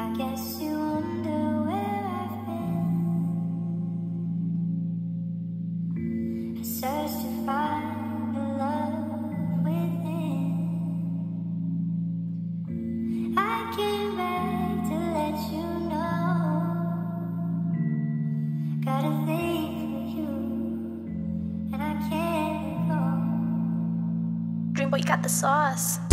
I guess you wonder where I've been. I searched to find the love within. I came back to let you know. Got a thing for you, and I can't go. Dreamboyy got the sauce.